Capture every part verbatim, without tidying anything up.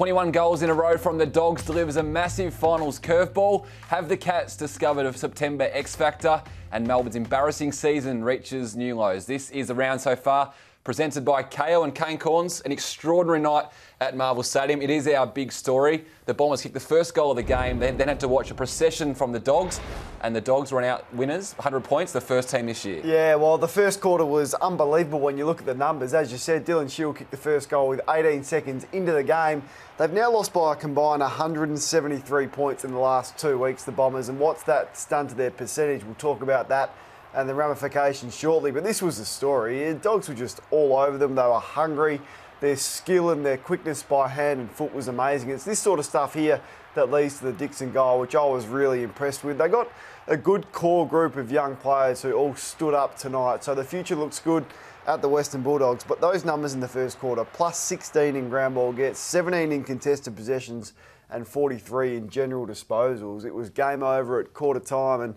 twenty-one goals in a row from the Dogs delivers a massive finals curveball. Have the Cats discovered a September X Factor? And Melbourne's embarrassing season reaches new lows. This is the round so far, presented by K O and Kane Corns. An extraordinary night at Marvel Stadium. It is our big story. The Bombers kicked the first goal of the game, then, then had to watch a procession from the Dogs, and the Dogs run out winners, one hundred points, the first team this year. Yeah, well, the first quarter was unbelievable when you look at the numbers. As you said, Dylan Shiel kicked the first goal with eighteen seconds into the game. They've now lost by a combined one hundred seventy-three points in the last two weeks, the Bombers, and what's that's done to their percentage? We'll talk about that and the ramifications shortly, but this was the story. The Dogs were just all over them. They were hungry. Their skill and their quickness by hand and foot was amazing. It's this sort of stuff here that leads to the Dixon goal, which I was really impressed with. They got a good core group of young players who all stood up tonight, so the future looks good at the Western Bulldogs. But those numbers in the first quarter, plus sixteen in ground ball gets, seventeen in contested possessions and forty-three in general disposals. It was game over at quarter time, and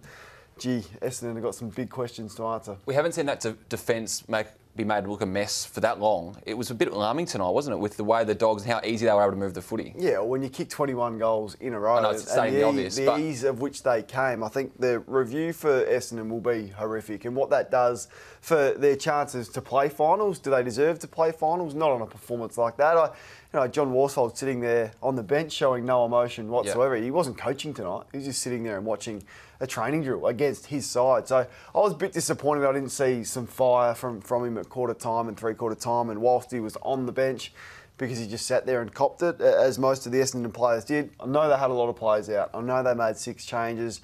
gee, Essendon have got some big questions to answer. We haven't seen that to defence make be made to look a mess for that long. It was a bit alarming tonight, wasn't it, with the way the Dogs and how easy they were able to move the footy? Yeah, well, when you kick twenty-one goals in a row, I know it's and the, the, obvious, the but... ease of which they came, I think the review for Essendon will be horrific, and what that does for their chances to play finals. Do they deserve to play finals? Not on a performance like that. I, you know, John Worsfold sitting there on the bench showing no emotion whatsoever. Yep. He wasn't coaching tonight. He was just sitting there and watching a training drill against his side. So I was a bit disappointed I didn't see some fire from, from him at quarter time and three-quarter time, and whilst he was on the bench, because he just sat there and copped it, as most of the Essendon players did. I know they had a lot of players out. I know they made six changes,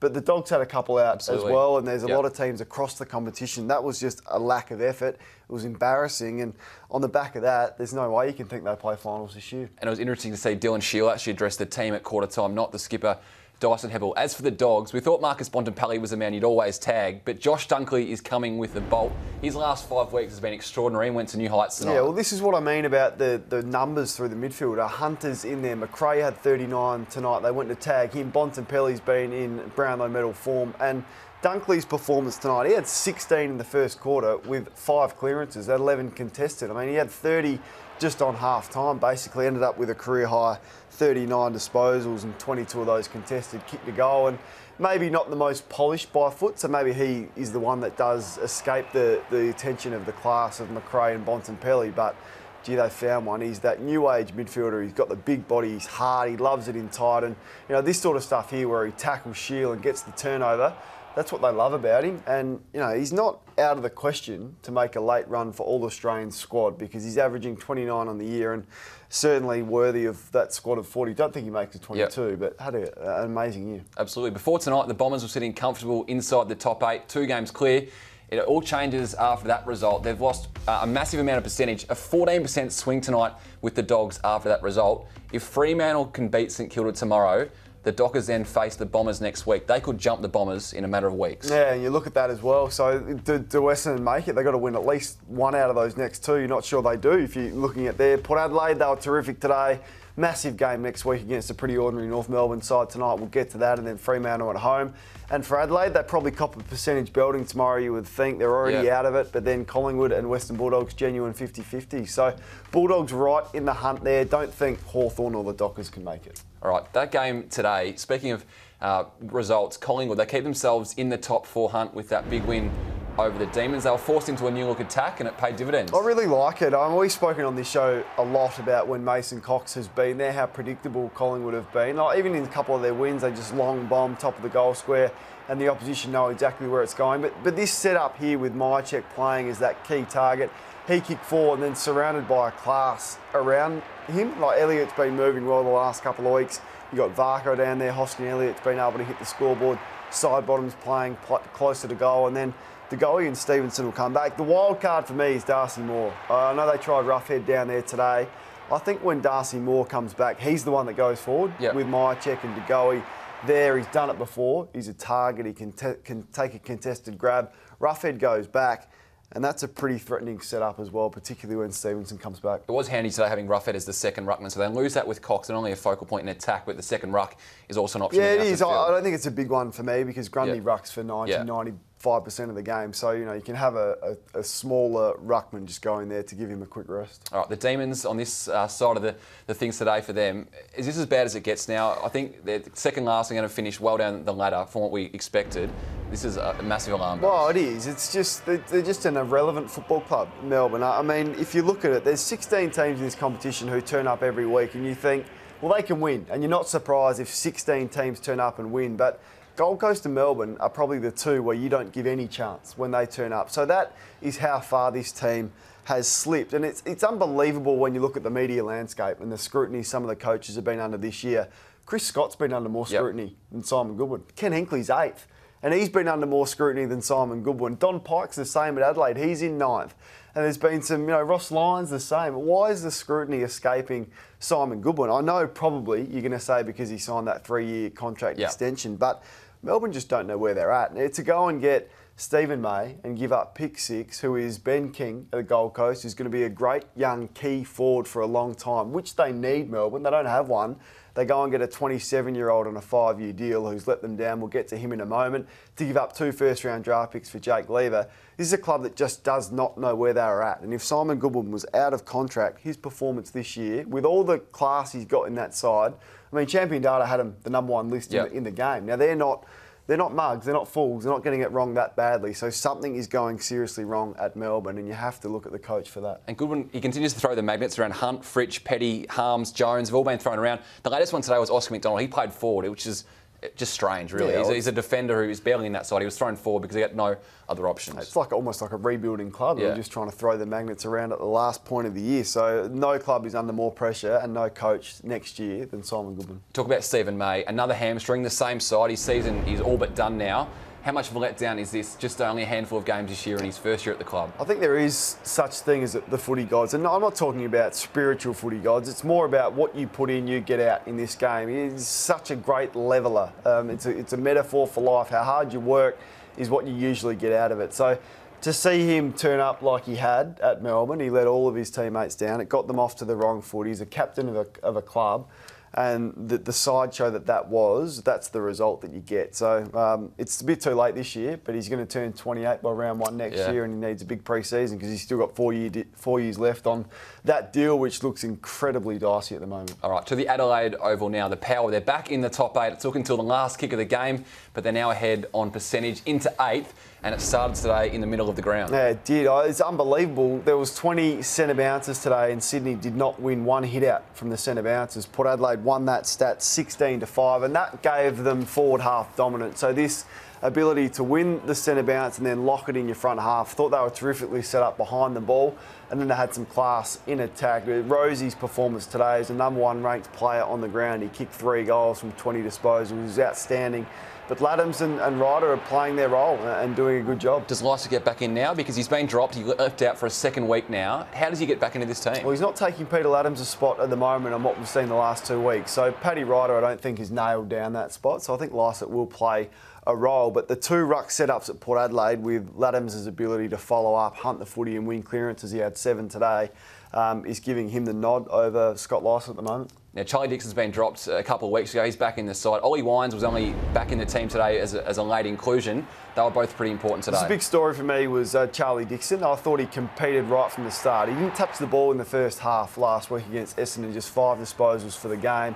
but the Dogs had a couple out Absolutely. As well, and there's a yep. lot of teams across the competition. That was just a lack of effort. It was embarrassing, and on the back of that, there's no way you can think they play finals this year. And it was interesting to see Dylan Shiel actually address the team at quarter time, not the skipper, Dyson Hebble. As for the Dogs, we thought Marcus Bontempelli was a man you'd always tag, but Josh Dunkley is coming with the bolt. His last five weeks has been extraordinary and went to new heights tonight. Yeah, well, this is what I mean about the, the numbers through the midfield. Our Hunter's in there. McRae had thirty-nine tonight. They went to tag him. Bontempelli's been in Brownlow medal form, and Dunkley's performance tonight, he had sixteen in the first quarter with five clearances, that eleven contested. I mean, he had thirty just on half-time, basically ended up with a career-high thirty-nine disposals and twenty-two of those contested, kicked a goal, and maybe not the most polished by foot, so maybe he is the one that does escape the, the attention of the class of McRae and Bontempelli, but gee, they found one. He's that new-age midfielder. He's got the big body. He's hard. He loves it in tight, and you know, this sort of stuff here where he tackles Shield and gets the turnover, that's what they love about him. And, you know, he's not out of the question to make a late run for all Australian squad, because he's averaging twenty-nine on the year and certainly worthy of that squad of forty. Don't think he makes a twenty-two, yep. but had a, an amazing year. Absolutely. Before tonight, the Bombers were sitting comfortable inside the top eight, two games clear. It all changes after that result. They've lost uh, a massive amount of percentage, a fourteen percent swing tonight with the Dogs after that result. If Fremantle can beat St Kilda tomorrow, the Dockers then face the Bombers next week. They could jump the Bombers in a matter of weeks. Yeah, and you look at that as well. So do, do Essendon make it? They've got to win at least one out of those next two. You're not sure they do if you're looking at their Port Adelaide. They were terrific today. Massive game next week against a pretty ordinary North Melbourne side tonight. We'll get to that, and then Fremantle at home. And for Adelaide, they probably cop a percentage belting tomorrow, you would think. They're already yeah. out of it, but then Collingwood and Western Bulldogs, genuine fifty fifty. So Bulldogs right in the hunt there. Don't think Hawthorn or the Dockers can make it. All right, that game today, speaking of uh, results, Collingwood, they keep themselves in the top four hunt with that big win over the Demons. They were forced into a new look attack and it paid dividends. I really like it. I mean, we've spoken on this show a lot about when Mason Cox has been there, how predictable Collingwood have been. Like, even in a couple of their wins, they just long bomb, top of the goal square, and the opposition know exactly where it's going. But, but this setup here with Majercek playing as that key target, he kicked four and then surrounded by a class around him. Like, Elliott's been moving well the last couple of weeks. You've got Varko down there. Hoskin Elliott's been able to hit the scoreboard. Side bottoms playing pl closer to goal. And then Dugowie and Stevenson will come back. The wild card for me is Darcy Moore. Uh, I know they tried Roughhead down there today. I think when Darcy Moore comes back, he's the one that goes forward yep. with Majercek and Dugowie. There, he's done it before. He's a target. He can, can take a contested grab. Roughhead goes back. And that's a pretty threatening setup as well, particularly when Stevenson comes back. It was handy today having Roughhead as the second ruckman, so they lose that with Cox, and only a focal point in attack, but the second ruck is also an option. Yeah, it is. I, I don't think it's a big one for me because Grundy yeah. rucks for ninety, ninety-five percent of the game, so you know you can have a, a, a smaller ruckman just going there to give him a quick rest. All right, the Demons on this uh, side of the, the things today for them, is this as bad as it gets now? I think they're second last and going to finish well down the ladder from what we expected. This is a massive alarm. Well, it is. It's just they're just an irrelevant football club, Melbourne. I mean, if you look at it, there's sixteen teams in this competition who turn up every week, and you think, well, they can win, and you're not surprised if sixteen teams turn up and win, but Gold Coast and Melbourne are probably the two where you don't give any chance when they turn up. So that is how far this team has slipped. And it's, it's unbelievable when you look at the media landscape and the scrutiny some of the coaches have been under this year. Chris Scott's been under more scrutiny yep. than Simon Goodwin. Ken Hinckley's eighth, and he's been under more scrutiny than Simon Goodwin. Don Pike's the same at Adelaide. He's in ninth. And there's been some, you know, Ross Lyon's the same. Why is the scrutiny escaping Simon Goodwin? I know probably you're going to say because he signed that three-year contract yep. extension, but Melbourne just don't know where they're at. And to go and get Stephen May and give up pick six, who is Ben King at the Gold Coast, who's going to be a great young key forward for a long time, which they need, Melbourne. They don't have one. They go and get a twenty-seven-year-old on a five-year deal who's let them down. We'll get to him in a moment. To give up two first-round draft picks for Jake Lever. This is a club that just does not know where they are at. And if Simon Goodwin was out of contract, his performance this year, with all the class he's got in that side, I mean, Champion Data had him the number one list yep. in, the, in the game. Now, they're not they're not mugs, they're not fools, they're not getting it wrong that badly. So something is going seriously wrong at Melbourne, and you have to look at the coach for that. And Goodwin, he continues to throw the magnets around. Hunt, Fritsch, Petty, Harms, Jones have all been thrown around. The latest one today was Oscar McDonald. He played forward, which is just strange, really. Yeah, he's, he's a defender who is barely in that side. He was thrown forward because he had no other options. It's like almost like a rebuilding club. They're yeah. just trying to throw the magnets around at the last point of the year. So no club is under more pressure and no coach next year than Simon Goodwin. Talk about Stephen May. Another hamstring, the same side. His season is all but done now. How much of a letdown is this? Just only a handful of games this year in his first year at the club. I think there is such thing as the footy gods. And I'm not talking about spiritual footy gods. It's more about what you put in, you get out in this game. It's such a great leveller. Um, it's, a, it's a metaphor for life. How hard you work is what you usually get out of it. So to see him turn up like he had at Melbourne, he let all of his teammates down. It got them off to the wrong foot. He's a captain of a, of a club. And the, the sideshow that that was, that's the result that you get. So um, it's a bit too late this year, but he's going to turn twenty-eight by round one next yeah. year, and he needs a big pre-season because he's still got four, year, four years left on that deal, which looks incredibly dicey at the moment. All right, to the Adelaide Oval now. The Power, they're back in the top eight. It took until the last kick of the game, but they're now ahead on percentage into eighth, and it started today in the middle of the ground. Yeah, it did. It's unbelievable. There was twenty centre bounces today, and Sydney did not win one hit out from the centre bounces. Port Adelaide won that stat sixteen to five, and that gave them forward half dominance. So this ability to win the centre bounce and then lock it in your front half. Thought they were terrifically set up behind the ball, and then they had some class in attack. Rosie's performance today as the number one ranked player on the ground. He kicked three goals from twenty disposals. It was outstanding. But Ladhams and, and Ryder are playing their role and doing a good job. Does Lyster get back in now? Because he's been dropped. He left out for a second week now. How does he get back into this team? Well, he's not taking Peter Ladhams' spot at the moment on what we've seen the last two weeks. So Paddy Ryder, I don't think, has nailed down that spot. So I think Lyster will play a role. But the two ruck setups at Port Adelaide with Ladhams' ability to follow up, hunt the footy and win clearances, he had seven today, um, is giving him the nod over Scott Lyster at the moment. Now, Charlie Dixon's been dropped a couple of weeks ago. He's back in the side. Ollie Wines was only back in the team today as a, as a late inclusion. They were both pretty important today. The big story for me was uh, Charlie Dixon. I thought he competed right from the start. He didn't touch the ball in the first half last week against Essendon, just five disposals for the game.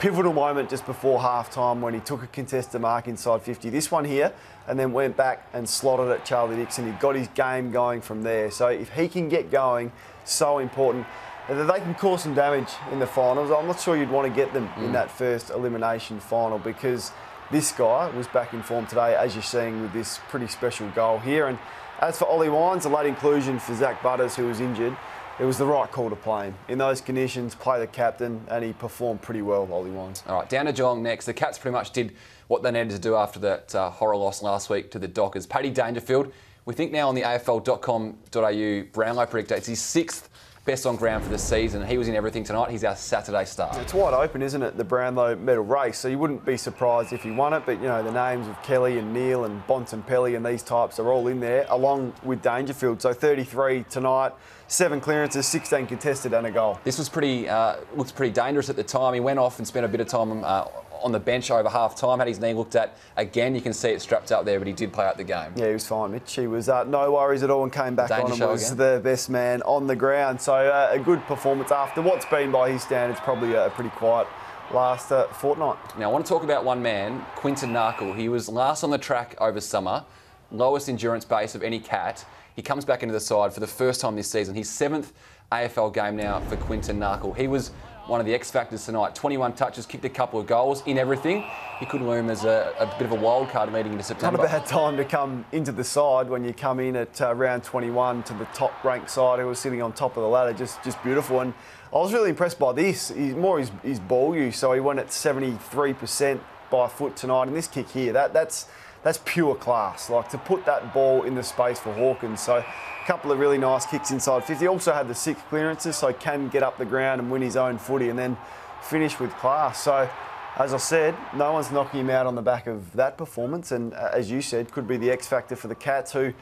Pivotal moment just before half-time when he took a contested mark inside fifty. This one here, and then went back and slotted at Charlie Dixon. He got his game going from there. So if he can get going, so important. That they can cause some damage in the finals. I'm not sure you'd want to get them mm. in that first elimination final, because this guy was back in form today, as you're seeing with this pretty special goal here. And as for Ollie Wines, a late inclusion for Zach Butters, who was injured, it was the right call to play him. In those conditions, play the captain, and he performed pretty well, Ollie Wines. All right, down to Geelong next. The Cats pretty much did what they needed to do after that uh, horror loss last week to the Dockers. Paddy Dangerfield, we think now on the A F L dot com dot A U, Brownlow predicts his sixth best on ground for the season. He was in everything tonight. He's our Saturday star. It's wide open, isn't it, the Brownlow medal race? So you wouldn't be surprised if he won it, but, you know, the names of Kelly and Neil and Bontempelli and these types are all in there, along with Dangerfield. So thirty-three tonight, seven clearances, sixteen contested and a goal. This was pretty, uh, looked pretty dangerous at the time. He went off and spent a bit of time uh, on the bench over half-time, had his knee looked at again. You can see it strapped up there, but he did play out the game. Yeah, he was fine, Mitch. He was uh, no worries at all and came back on and was the best man on the ground. So uh, a good performance after what's been, by his standards, probably a pretty quiet last uh, fortnight. Now, I want to talk about one man, Quinton Narkle. He was last on the track over summer, lowest endurance base of any cat. He comes back into the side for the first time this season. His seventh A F L game now for Quinton Narkle. He was one of the X-Factors tonight. twenty-one touches, kicked a couple of goals in everything. He could loom as a, a bit of a wild card leading into September. Not a bad time to come into the side when you come in at uh, round twenty-one to the top-ranked side who was sitting on top of the ladder. Just just beautiful. And I was really impressed by this. He's more his, his ball use. So he went at seventy-three percent by foot tonight. And this kick here, that that's... That's pure class, like to put that ball in the space for Hawkins. So a couple of really nice kicks inside fifty. Also had the six clearances, so can get up the ground and win his own footy and then finish with class. So as I said, no one's knocking him out on the back of that performance. And uh, as you said, could be the X factor for the Cats who,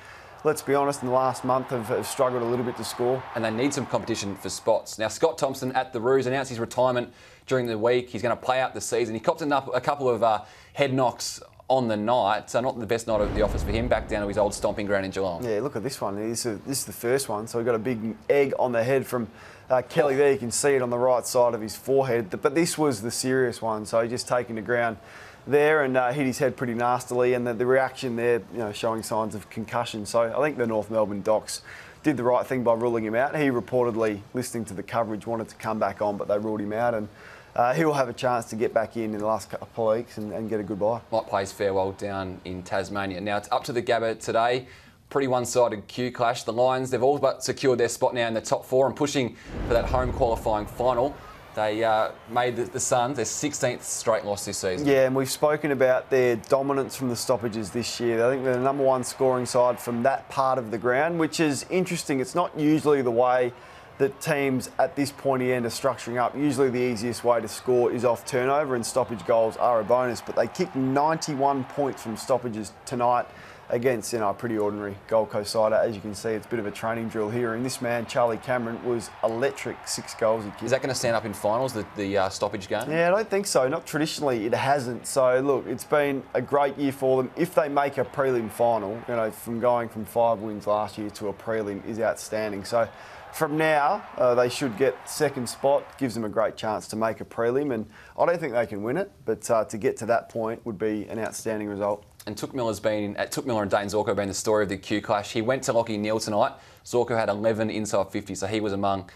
let's be honest, in the last month have, have struggled a little bit to score. And they need some competition for spots. Now, Scott Thompson at the Roos announced his retirement during the week. He's going to play out the season. He copped enough, a couple of uh, head knocks on the night, so not the best night at the office for him, back down to his old stomping ground in Geelong. Yeah, look at this one. This is the first one, so we've got a big egg on the head from uh, Kelly there. You can see it on the right side of his forehead, but this was the serious one, so just taking the ground there and uh, hit his head pretty nastily, and the, the reaction there, you know, showing signs of concussion. So I think the North Melbourne Docs did the right thing by ruling him out. He reportedly, listening to the coverage, wanted to come back on, but they ruled him out, and Uh, he'll have a chance to get back in in the last couple of weeks and, and get a goodbye. Might play his farewell down in Tasmania. Now, it's up to the Gabba today. Pretty one-sided Q clash. The Lions, they've all but secured their spot now in the top four and pushing for that home qualifying final. They uh, made the, the Suns their sixteenth straight loss this season. Yeah, and we've spoken about their dominance from the stoppages this year. I think they're the number one scoring side from that part of the ground, which is interesting. It's not usually the way that teams at this pointy end are structuring up. Usually the easiest way to score is off turnover, and stoppage goals are a bonus, but they kicked ninety-one points from stoppages tonight against, you know, a pretty ordinary Gold Coast side. As you can see, it's a bit of a training drill here, and this man, Charlie Cameron, was electric. Six goals he kicked. Is that going to stand up in finals, the, the uh, stoppage game? Yeah, I don't think so. Not traditionally, it hasn't. So, look, it's been a great year for them. If they make a prelim final, you know, from going from five wins last year to a prelim is outstanding. So, from now, uh, they should get second spot. Gives them a great chance to make a prelim, and I don't think they can win it, but uh, to get to that point would be an outstanding result. And Took Miller's been, uh, Took Miller and Dane Zorko have been the story of the Q clash. He went to Lachie Neale tonight. Zorko had eleven inside fifty, so he was among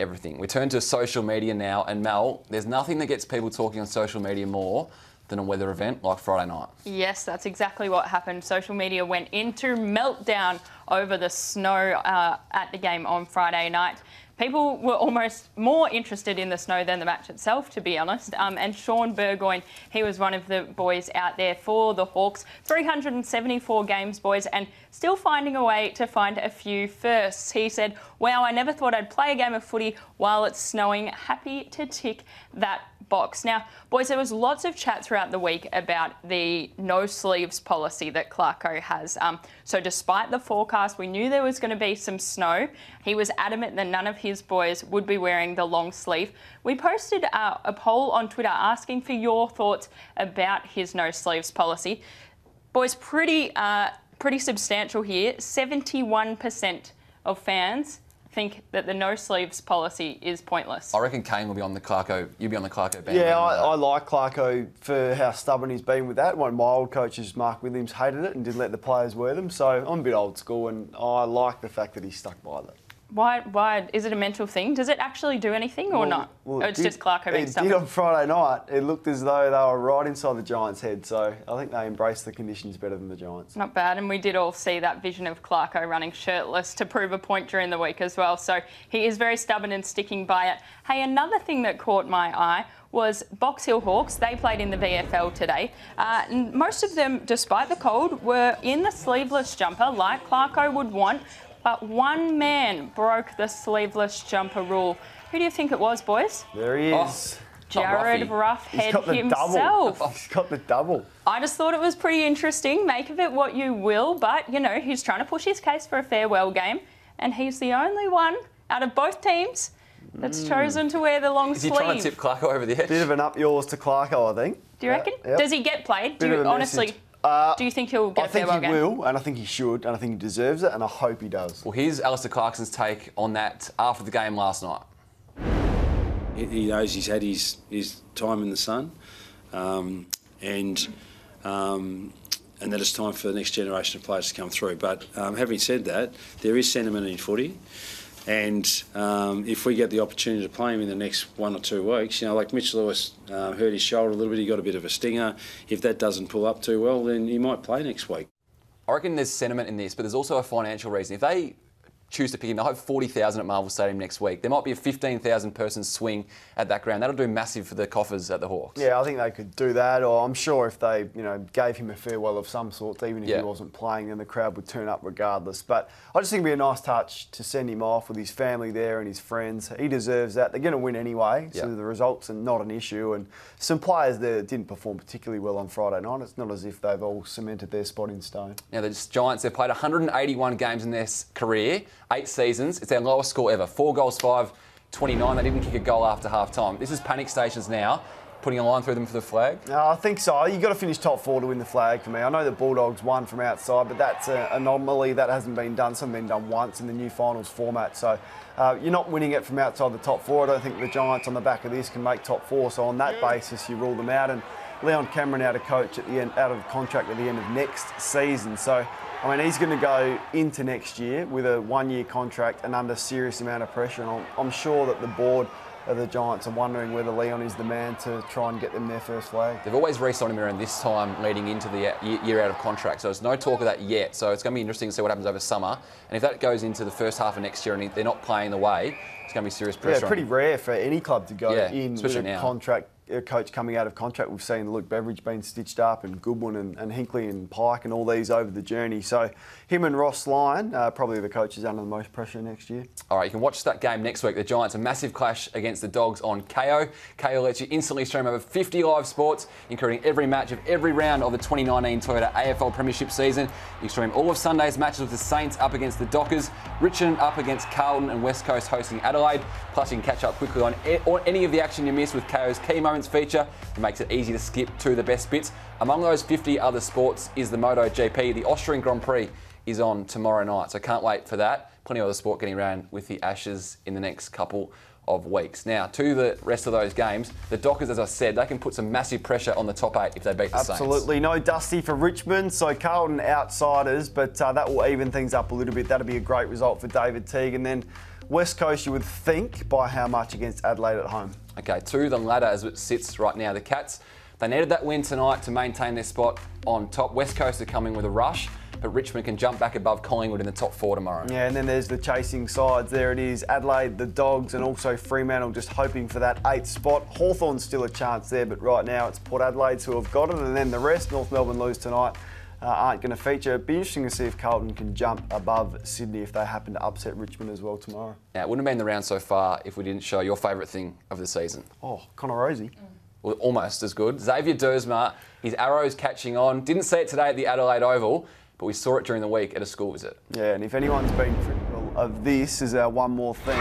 everything. We turn to social media now, and Mel, there's nothing that gets people talking on social media more than a weather event like Friday night. Yes, that's exactly what happened. Social media went into meltdown over the snow uh, at the game on Friday night. People were almost more interested in the snow than the match itself, to be honest. Um, and Sean Burgoyne, he was one of the boys out there for the Hawks. three hundred seventy-four games, boys, and still finding a way to find a few firsts. He said, wow, I never thought I'd play a game of footy while it's snowing. Happy to tick that box. Now, boys, there was lots of chat throughout the week about the no sleeves policy that Clarko has. Um, so despite the forecast, we knew there was going to be some snow. He was adamant that none of his boys would be wearing the long sleeve. We posted uh, a poll on Twitter asking for your thoughts about his no sleeves policy. Boys, pretty, uh, pretty substantial here. seventy-one percent of fans think that the no sleeves policy is pointless. I reckon Kane will be on the Clarko. You'll be on the Clarko band. Yeah, I, I like Clarko for how stubborn he's been with that. One of my old coaches, Mark Williams, hated it and didn't let the players wear them. So I'm a bit old school, and I like the fact that he's stuck by that. Why? Why is it a mental thing? Does it actually do anything or well, not? Well, or it's it did, just Clarko being stubborn. It did on Friday night. It looked as though they were right inside the Giants' head. So I think they embraced the conditions better than the Giants. Not bad. And we did all see that vision of Clarko running shirtless to prove a point during the week as well. So he is very stubborn and sticking by it. Hey, another thing that caught my eye was Box Hill Hawks. They played in the V F L today. Uh, and most of them, despite the cold, were in the sleeveless jumper like Clarko would want. but one man broke the sleeveless jumper rule. Who do you think it was, boys? There he is. Oh. Jared Roughhead himself. Double. He's got the double. I just thought it was pretty interesting. Make of it what you will, but, you know, he's trying to push his case for a farewell game, and he's the only one out of both teams that's mm. chosen to wear the long is sleeve. Is he trying to tip Clarko over the edge? Bit of an up yours to Clarko, I think. Do you reckon? Yep. Does he get played? Do you, honestly, uh, do you think he'll get I a farewell game? I think he will, and I think he should, and I think he deserves it, and I hope he does. Well, here's Alistair Clarkson's take on that after the game last night. He knows he's had his, his time in the sun, um, and um, and that it's time for the next generation of players to come through. But um, having said that, there is sentiment in footy, and um, if we get the opportunity to play him in the next one or two weeks, you know, like Mitch Lewis uh, hurt his shoulder a little bit, he got a bit of a stinger. If that doesn't pull up too well, then he might play next week. I reckon there's sentiment in this, but there's also a financial reason. If they choose to pick him, I hope forty thousand at Marvel Stadium next week. There might be a fifteen thousand person swing at that ground. That'll do massive for the coffers at the Hawks. Yeah, I think they could do that, or I'm sure if they, you know, gave him a farewell of some sort, even if yeah. he wasn't playing, then the crowd would turn up regardless. But I just think it'd be a nice touch to send him off with his family there and his friends. He deserves that. They're going to win anyway, so yeah. the results are not an issue. And some players there didn't perform particularly well on Friday night. It's not as if they've all cemented their spot in stone. Now, the Giants, they've played one hundred eighty-one games in their career. Eight seasons. It's their lowest score ever. Four goals, five, twenty-nine. They didn't kick a goal after half-time. This is panic stations now, putting a line through them for the flag. No, I think so. You've got to finish top four to win the flag for me. I know the Bulldogs won from outside, but that's an anomaly. That hasn't been done. It's been done once in the new finals format. So uh, you're not winning it from outside the top four. I don't think the Giants on the back of this can make top four. So on that yeah. basis, you rule them out. And Leon Cameron out of coach at the end, out of contract at the end of next season. So, I mean, he's going to go into next year with a one-year contract and under serious amount of pressure. And I'm, I'm sure that the board of the Giants are wondering whether Leon is the man to try and get them their first flag. They've always re-signed him around this time leading into the year out of contract. So there's no talk of that yet. So it's going to be interesting to see what happens over summer. And if that goes into the first half of next year and they're not playing the way, it's going to be serious pressure. Yeah, pretty rare for any club to go yeah, in with a now. contract. A coach coming out of contract. We've seen Luke Beveridge being stitched up, and Goodwin and, and Hinkley and Pike and all these over the journey. So him and Ross Lyon, uh, probably the coaches under the most pressure next year. All right, you can watch that game next week. The Giants, a massive clash against the Dogs on K O. K O lets you instantly stream over fifty live sports, including every match of every round of the twenty nineteen Toyota A F L Premiership season. You stream all of Sunday's matches with the Saints up against the Dockers, Richmond up against Carlton, and West Coast hosting Adelaide. Plus, you can catch up quickly on e or any of the action you missed with K O's key moments feature. It makes it easy to skip to the best bits. Among those fifty other sports is the MotoGP. The Austrian Grand Prix is on tomorrow night, so can't wait for that. Plenty of other sport getting around with the Ashes in the next couple of weeks. Now, to the rest of those games, the Dockers, as I said, they can put some massive pressure on the top eight if they beat the Absolutely. Saints. Absolutely. No Dusty for Richmond, so Carlton outsiders, but uh, that will even things up a little bit. That'll be a great result for David Teague. And then West Coast, you would think, by how much against Adelaide at home. Okay, to the ladder as it sits right now. The Cats, they needed that win tonight to maintain their spot on top. West Coast are coming with a rush, but Richmond can jump back above Collingwood in the top four tomorrow. Yeah, and then there's the chasing sides. There it is. Adelaide, the Dogs, and also Fremantle just hoping for that eighth spot. Hawthorn's still a chance there, but right now it's Port Adelaide who have got it, and then the rest, North Melbourne lose tonight, uh, aren't going to feature. It'd be interesting to see if Carlton can jump above Sydney if they happen to upset Richmond as well tomorrow. Now, it wouldn't have been the round so far if we didn't show your favourite thing of the season. Oh, Connor Rosie. Mm. Well, almost as good. Xavier Dersma, his arrow's catching on. Didn't see it today at the Adelaide Oval, but we saw it during the week at a school visit. Yeah, and if anyone's been critical of this as our one more thing,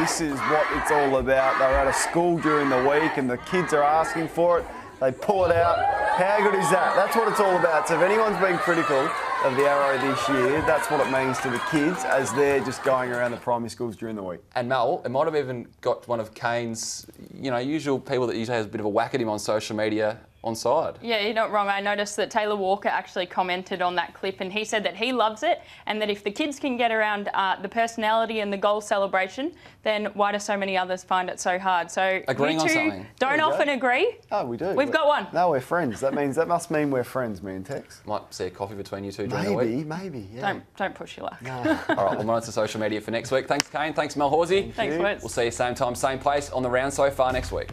this is what it's all about. They were at a school during the week and the kids are asking for it. They pull it out. How good is that? That's what it's all about. So if anyone's been critical of the Arrow this year, that's what it means to the kids as they're just going around the primary schools during the week. And Mel, it might have even got one of Kane's, you know, usual people that usually has a bit of a whack at him on social media on side. Yeah, you're not wrong. I noticed that Taylor Walker actually commented on that clip and he said that he loves it and that if the kids can get around uh, the personality and the goal celebration, then why do so many others find it so hard? So agreeing you two on something. Don't often go. agree. Oh, we do. We've we're, got one. No, we're friends. That means that must mean we're friends, me and Tex. Might see a coffee between you two during maybe, the week. Maybe, maybe, yeah. Don't, don't push your luck. No. All right, we'll monitor social media for next week. Thanks, Kane. Thanks, Mel Horsey. Thank Thanks, Wentz. We'll see you same time, same place on the round so far next week.